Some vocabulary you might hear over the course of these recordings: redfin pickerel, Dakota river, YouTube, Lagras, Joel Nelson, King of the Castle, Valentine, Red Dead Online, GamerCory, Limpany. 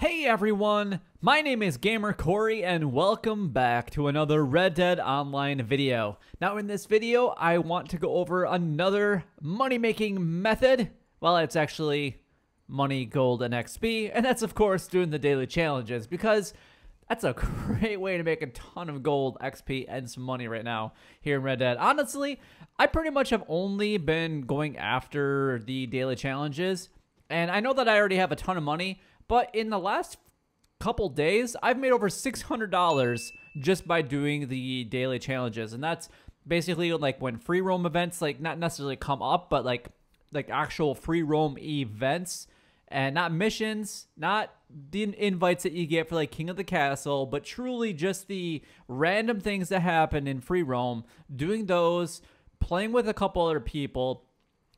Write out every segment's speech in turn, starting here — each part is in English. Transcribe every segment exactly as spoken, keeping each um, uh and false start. Hey everyone, my name is GamerCory and welcome back to another Red Dead Online video. Now in this video, I want to go over another money-making method. Well, it's actually money, gold, and X P, and that's of course doing the daily challenges because that's a great way to make a ton of gold, X P, and some money right now here in Red Dead. Honestly, I pretty much have only been going after the daily challenges, and I know that I already have a ton of money, but in the last couple days, I've made over six hundred dollars just by doing the daily challenges. And that's basically like when free roam events, like not necessarily come up, but like like actual free roam events and not missions, not the invites that you get for like King of the Castle, but truly just the random things that happen in free roam, doing those, playing with a couple other people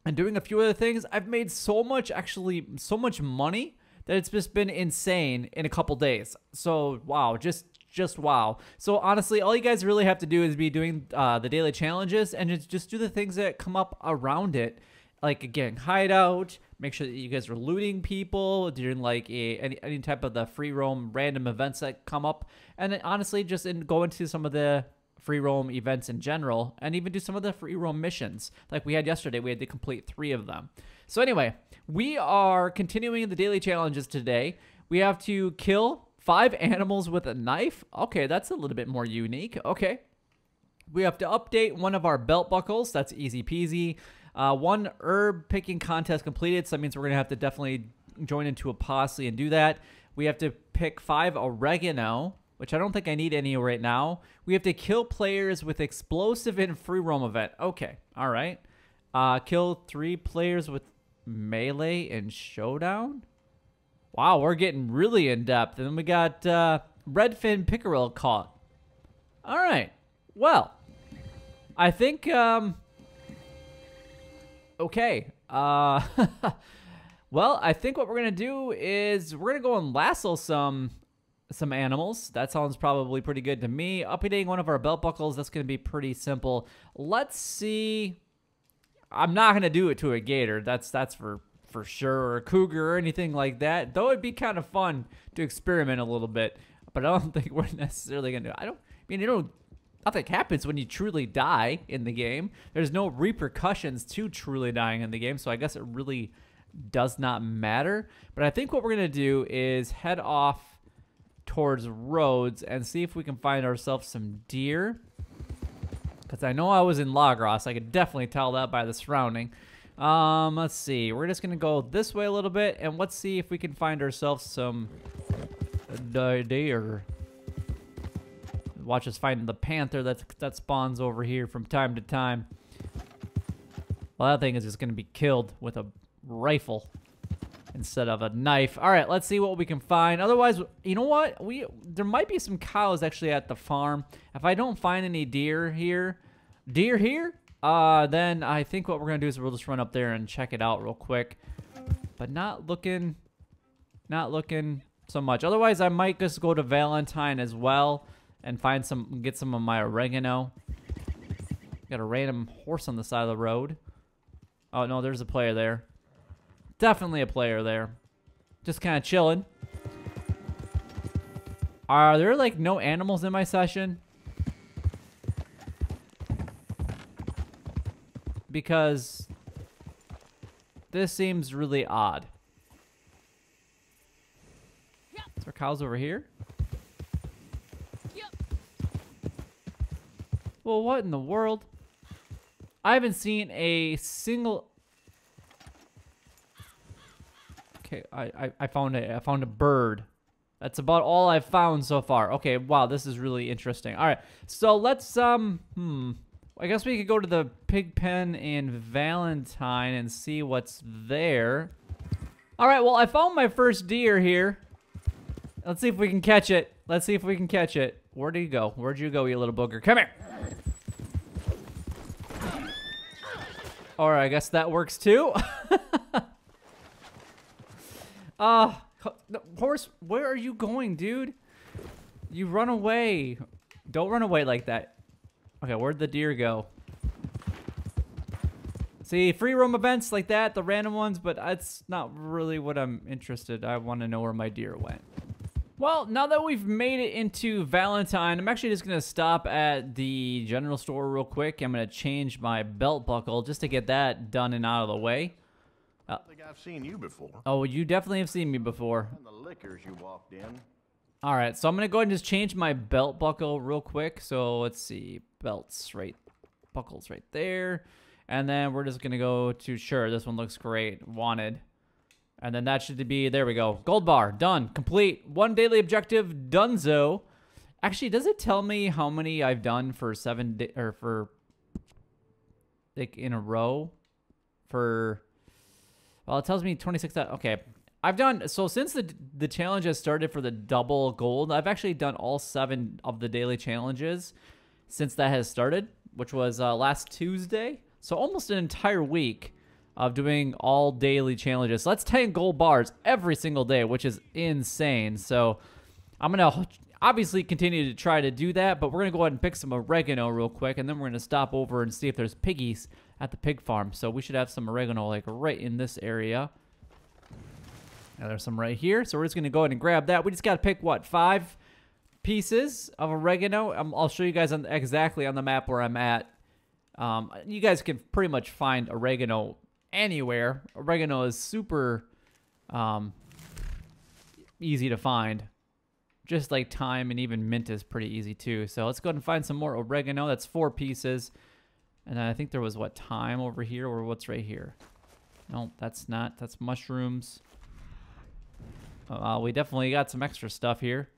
and doing a few other things. I've made so much, actually so much money, that it's just been insane in a couple days. So wow, just just wow. So honestly, all you guys really have to do is be doing uh, the daily challenges and just, just do the things that come up around it. Like again, hideout, make sure that you guys are looting people during like a, any, any type of the free roam random events that come up. And then honestly, just in, go into some of the free roam events in general and even do some of the free roam missions like we had yesterday. We had to complete three of them. So anyway, we are continuing the daily challenges today. We have to kill five animals with a knife. Okay, that's a little bit more unique. Okay, we have to update one of our belt buckles. That's easy peasy. Uh, one herb picking contest completed, so that means we're gonna have to definitely join into a posse and do that. We have to pick five oregano, which I don't think I need any right now. We have to kill players with explosive in free roam event. Okay, all right. Uh, kill three players with melee in showdown. Wow, we're getting really in depth. And then we got uh, redfin pickerel caught. All right. Well, I think. Um, okay. Uh, well, I think what we're gonna do is we're gonna go and lasso some. some animals. That sounds probably pretty good to me. Updating one of our belt buckles, that's going to be pretty simple. Let's see. I'm not going to do it to a gator, that's that's for for sure, or a cougar or anything like that, though it'd be kind of fun to experiment a little bit, but I don't think we're necessarily gonna do it. I don't I mean you know nothing happens when you truly die in the game. There's no repercussions to truly dying in the game, so I guess it really does not matter. But I think what we're gonna do is head off towards roads and see if we can find ourselves some deer, because I know I was in Lagras. I could definitely tell that by the surrounding. Um, let's see. We're just gonna go this way a little bit, and let's see if we can find ourselves some deer. Watch us find the panther that that spawns over here from time to time. Well, that thing is just gonna be killed with a rifle instead of a knife. All right, let's see what we can find. Otherwise, you know what? We there might be some cows actually at the farm. If I don't find any deer here, deer here, uh, then I think what we're gonna do is we'll just run up there and check it out real quick. But not looking, not looking so much. Otherwise, I might just go to Valentine as well and find some, get some of my oregano. Got a random horse on the side of the road. Oh no, there's a player there. Definitely a player there. Just kind of chilling. Are there like no animals in my session? Because this seems really odd. Yep. Is there cows over here? Yep. Well, what in the world? I haven't seen a single... Okay, I, I, I found a I found a bird. That's about all I've found so far. Okay, wow, this is really interesting. All right, so let's um hmm. I guess we could go to the pig pen in Valentine and see what's there. All right, well I found my first deer here. Let's see if we can catch it. Let's see if we can catch it. Where do you go? Where'd you go, you little booger? Come here. All right, I guess that works too. Uh, horse, where are you going, dude? You run away. Don't run away like that. Okay, where'd the deer go? See, free roam events like that, the random ones, but that's not really what I'm interested. I want to know where my deer went. Well, now that we've made it into Valentine, I'm actually just going to stop at the general store real quick. I'm going to change my belt buckle just to get that done and out of the way. Uh, I don't think I've seen you before. Oh, you definitely have seen me before. And the liquors you walked in. All right, so I'm going to go ahead and just change my belt buckle real quick. So let's see, belts right, buckles right there. And then we're just going to go to, sure, this one looks great, wanted. And then that should be, there we go. Gold bar, done, complete. One daily objective, donezo. Actually, does it tell me how many I've done for seven, di or for, like, in a row? For, well, it tells me twenty-six, okay. I've done, so since the, the challenge has started for the double gold, I've actually done all seven of the daily challenges since that has started, which was uh, last Tuesday. So almost an entire week of doing all daily challenges. So that's ten gold bars every single day, which is insane. So I'm gonna obviously continue to try to do that, but we're gonna go ahead and pick some oregano real quick, and then we're gonna stop over and see if there's piggies at the pig farm. So we should have some oregano like right in this area. Now there's some right here. So we're just gonna go ahead and grab that. We just gotta pick, what, five pieces of oregano? I'm, I'll show you guys on, exactly on the map where I'm at. Um, you guys can pretty much find oregano anywhere. Oregano is super um, easy to find, just like thyme, and even mint is pretty easy too. So let's go ahead and find some more oregano. That's four pieces, and I think there was, what, thyme over here, or what's right here? No, that's not, that's mushrooms. Uh, we definitely got some extra stuff here.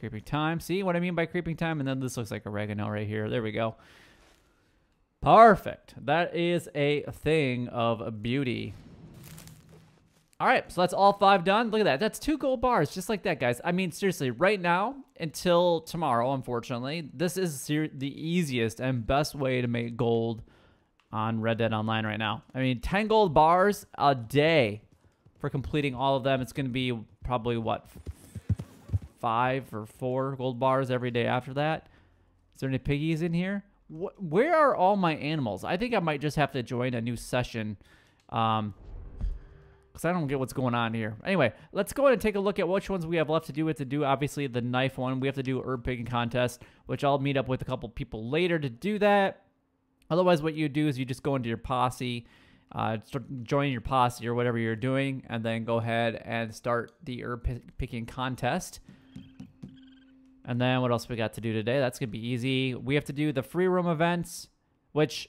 Creeping thyme, see what I mean by creeping thyme? And then this looks like oregano right here. There we go. Perfect. That is a thing of beauty. All right, so that's all five done. Look at that. That's two gold bars, just like that, guys. I mean, seriously, right now until tomorrow, unfortunately, this is the easiest and best way to make gold on Red Dead Online right now. I mean, ten gold bars a day for completing all of them. It's going to be probably, what, five or four gold bars every day after that. Is there any piggies in here? Where are all my animals? I think I might just have to join a new session, um, because I don't get what's going on here. Anyway, let's go ahead and take a look at which ones we have left to do. We have to do, obviously, the knife one. We have to do herb picking contest, which I'll meet up with a couple people later to do that. Otherwise, what you do is you just go into your posse, uh, start join your posse or whatever you're doing, and then go ahead and start the herb picking contest. And then what else we got to do today? That's going to be easy. We have to do the free roam events, which,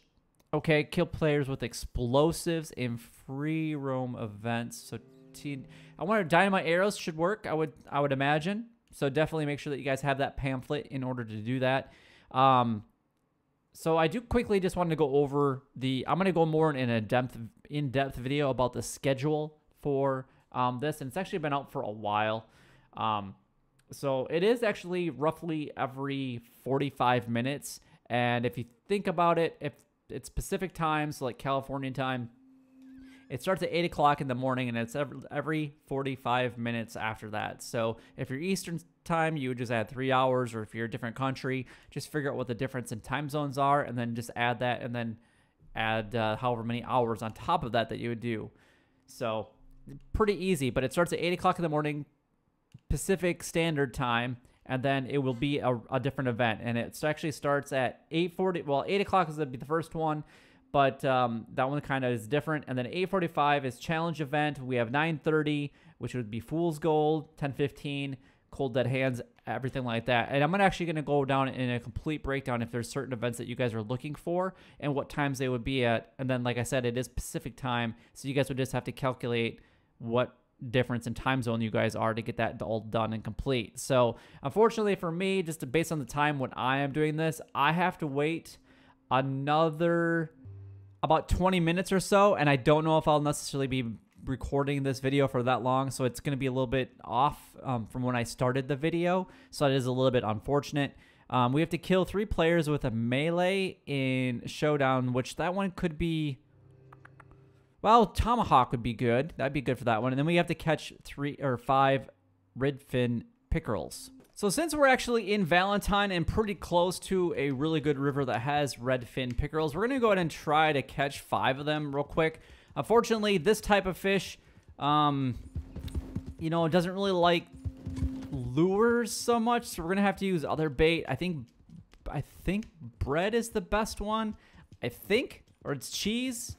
okay, kill players with explosives in free roam events. So teen, I wonder, dynamite arrows should work, I would I would imagine. So definitely make sure that you guys have that pamphlet in order to do that. Um, so I do quickly just want to go over the, I'm going to go more in a depth, in-depth video about the schedule for um, this. And it's actually been out for a while. Um So it is actually roughly every forty-five minutes. And if you think about it, if it's Pacific time, so like California time, it starts at eight o'clock in the morning and it's every forty-five minutes after that. So if you're Eastern time, you would just add three hours, or if you're a different country, just figure out what the difference in time zones are and then just add that and then add uh, however many hours on top of that that you would do. So pretty easy, but it starts at eight o'clock in the morning, Pacific Standard Time, and then it will be a, a different event. And it actually starts at eight forty. Well, eight o'clock is going to be the first one, but um, that one kind of is different. And then eight forty-five is challenge event. We have nine thirty, which would be Fool's Gold, ten fifteen, Cold Dead Hands, everything like that. And I'm actually going to go down in a complete breakdown if there's certain events that you guys are looking for and what times they would be at. And then, like I said, it is Pacific time, so you guys would just have to calculate what difference in time zone you guys are to get that all done and complete. So unfortunately for me, just to, based on the time when I am doing this, I have to wait another about twenty minutes or so, and I don't know if I'll necessarily be recording this video for that long, so it's going to be a little bit off um, from when I started the video, so it is a little bit unfortunate. Um, we have to kill three players with a melee in Showdown, which that one could be, well, tomahawk would be good. That'd be good for that one. And then we have to catch three or five redfin pickerels. So since we're actually in Valentine and pretty close to a really good river that has redfin pickerels, we're going to go ahead and try to catch five of them real quick. Unfortunately, this type of fish, um, you know, it doesn't really like lures so much, so we're going to have to use other bait. I think I think bread is the best one. I think, or it's cheese.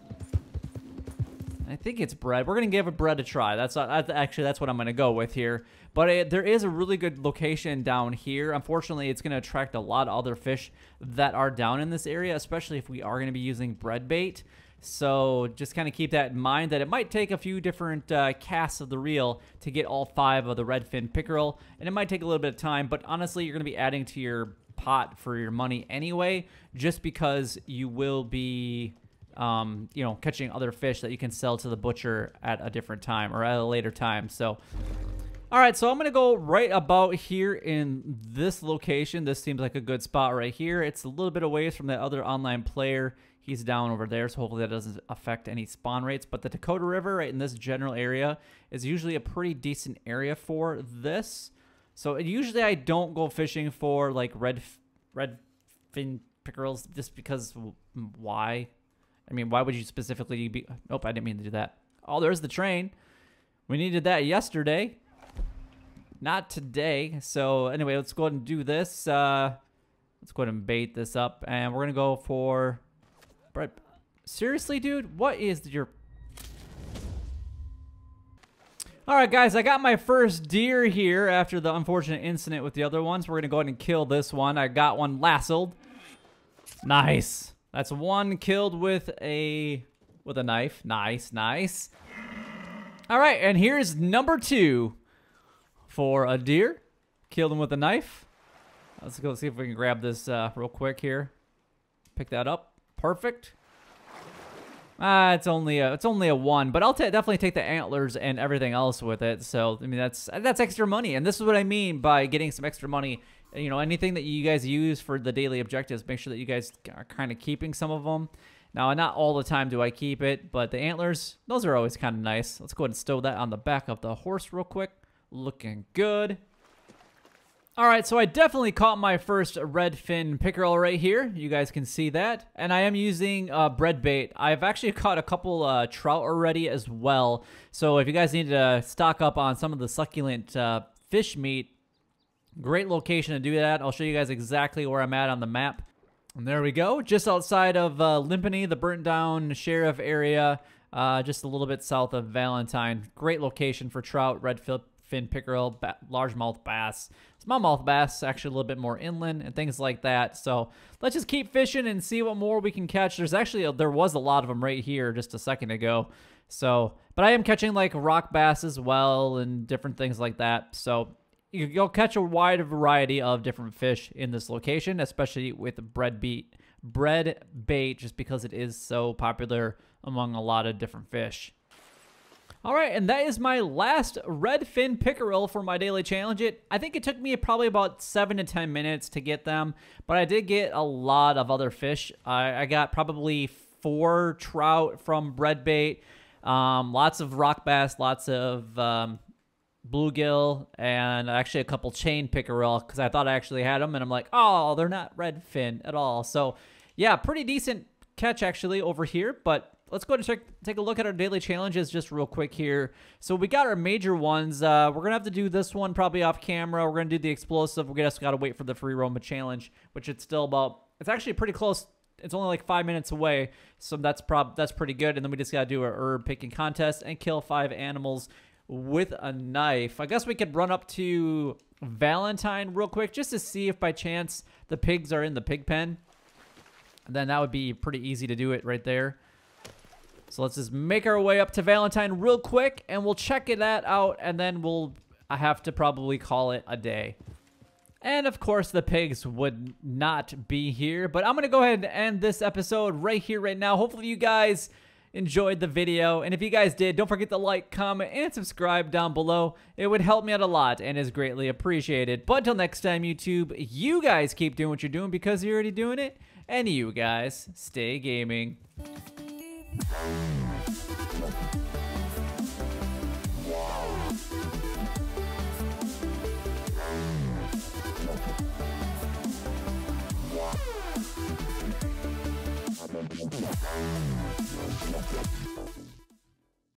I think it's bread. We're going to give a bread a try. That's not, actually, that's what I'm going to go with here. But it, there is a really good location down here. Unfortunately, it's going to attract a lot of other fish that are down in this area, especially if we are going to be using bread bait. So just kind of keep that in mind that it might take a few different uh, casts of the reel to get all five of the redfin pickerel. And it might take a little bit of time, but honestly, you're going to be adding to your pot for your money anyway, just because you will be... Um, you know, catching other fish that you can sell to the butcher at a different time or at a later time. So, all right, so I'm going to go right about here in this location. This seems like a good spot right here. It's a little bit away from that other online player. He's down over there, so hopefully that doesn't affect any spawn rates. But the Dakota River right in this general area is usually a pretty decent area for this. So usually I don't go fishing for like red, red fin pickerels just because why? I mean, why would you specifically be... Nope, I didn't mean to do that. Oh, there's the train. We needed that yesterday. Not today. So, anyway, let's go ahead and do this. Uh, let's go ahead and bait this up. And we're going to go for... bread. Seriously, dude? What is your... Alright, guys. I got my first deer here after the unfortunate incident with the other ones. We're going to go ahead and kill this one. I got one lassoed. Nice. That's one killed with a with a knife. Nice, nice. All right, and here's number two for a deer. Killed him with a knife. Let's go see if we can grab this uh, real quick here. Pick that up. Perfect. Ah, uh, it's only a, it's only a one, but I'll definitely take the antlers and everything else with it. So I mean, that's that's extra money, and this is what I mean by getting some extra money. You know, anything that you guys use for the daily objectives, make sure that you guys are kind of keeping some of them. Now, not all the time do I keep it, but the antlers, those are always kind of nice. Let's go ahead and stow that on the back of the horse real quick. Looking good. All right, so I definitely caught my first redfin pickerel right here. You guys can see that. And I am using uh, bread bait. I've actually caught a couple uh, trout already as well. So if you guys need to stock up on some of the succulent uh, fish meat, great location to do that. I'll show you guys exactly where I'm at on the map. And there we go. Just outside of uh, Limpany, the burnt down sheriff area, uh, just a little bit south of Valentine. Great location for trout, redfin pickerel, ba largemouth bass, smallmouth bass, actually a little bit more inland and things like that. So let's just keep fishing and see what more we can catch. There's actually, a, there was a lot of them right here just a second ago. So, but I am catching like rock bass as well and different things like that. So you'll catch a wide variety of different fish in this location, especially with bread bait, bread bait, just because it is so popular among a lot of different fish. All right, and that is my last redfin pickerel for my daily challenge. It I think it took me probably about seven to ten minutes to get them, but I did get a lot of other fish. I, I got probably four trout from bread bait, um, lots of rock bass, lots of um, bluegill, and actually a couple chain pickerel because I thought I actually had them, and I'm like, oh, they're not redfin at all. So yeah, pretty decent catch actually over here. But let's go ahead and check, take a look at our daily challenges just real quick here. So we got our major ones. Uh, we're going to have to do this one probably off camera. We're going to do the explosive. We just got to wait for the free roam challenge, which it's still about, it's actually pretty close. It's only like five minutes away, so that's prob that's pretty good. And then we just got to do our herb picking contest and kill five animals with a knife. I guess we could run up to Valentine real quick just to see if by chance the pigs are in the pig pen. And then that would be pretty easy to do it right there. So let's just make our way up to Valentine real quick and we'll check it out, and then we'll I have to probably call it a day. And of course the pigs would not be here, but I'm gonna go ahead and end this episode right here right now. Hopefully you guys enjoyed the video, and if you guys did, don't forget to like, comment, and subscribe down below. It would help me out a lot and is greatly appreciated. But until next time, YouTube, you guys keep doing what you're doing because you're already doing it, and you guys stay gaming.